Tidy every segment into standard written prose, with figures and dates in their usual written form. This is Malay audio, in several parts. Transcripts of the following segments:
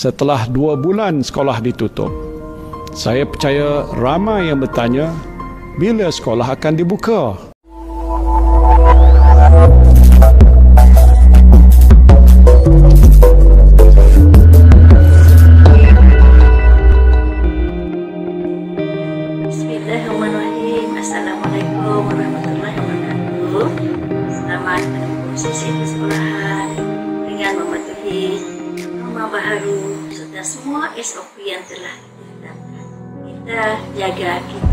setelah 2 bulan sekolah ditutup. Saya percaya ramai yang bertanya, bila sekolah akan dibuka? Sisi sekolahan dengan mematuhi norma baru serta semua SOP yang telah ditetapkan. Kita jaga kita.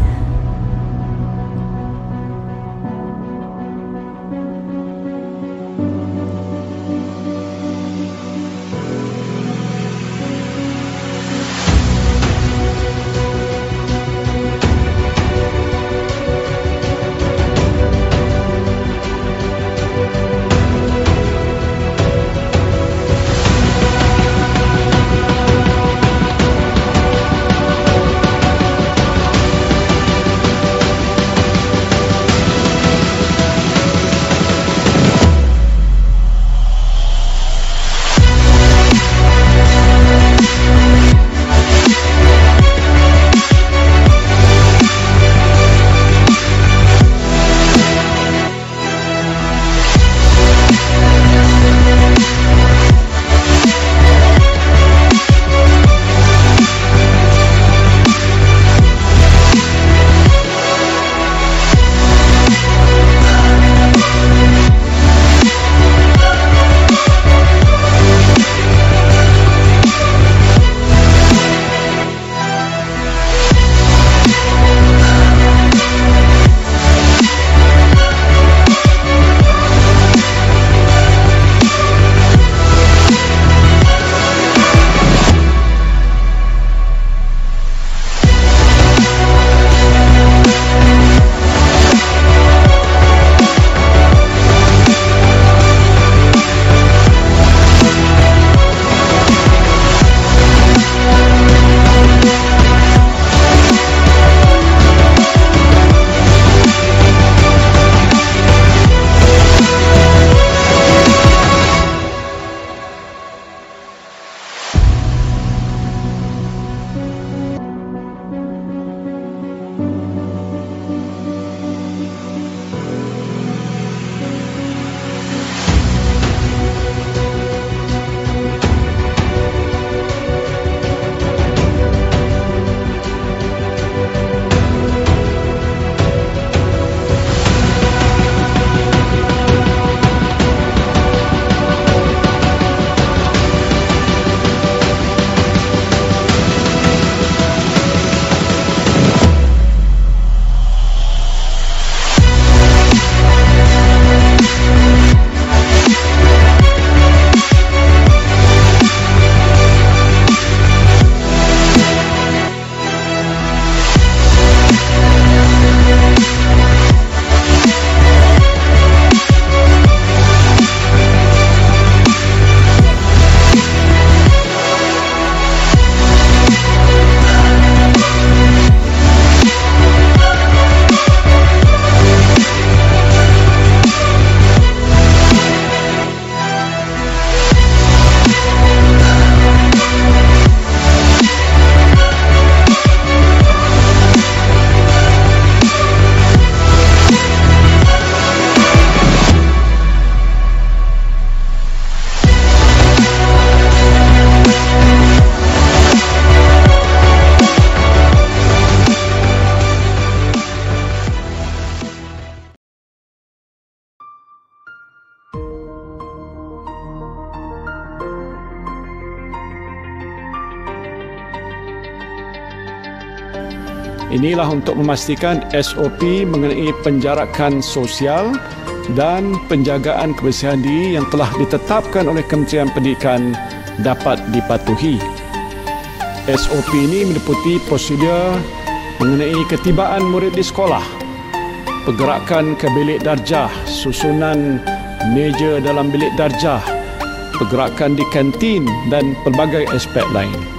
Inilah untuk memastikan SOP mengenai penjarakan sosial dan penjagaan kebersihan diri yang telah ditetapkan oleh Kementerian Pendidikan dapat dipatuhi. SOP ini meliputi prosedur mengenai ketibaan murid di sekolah, pergerakan ke bilik darjah, susunan meja dalam bilik darjah, pergerakan di kantin dan pelbagai aspek lain.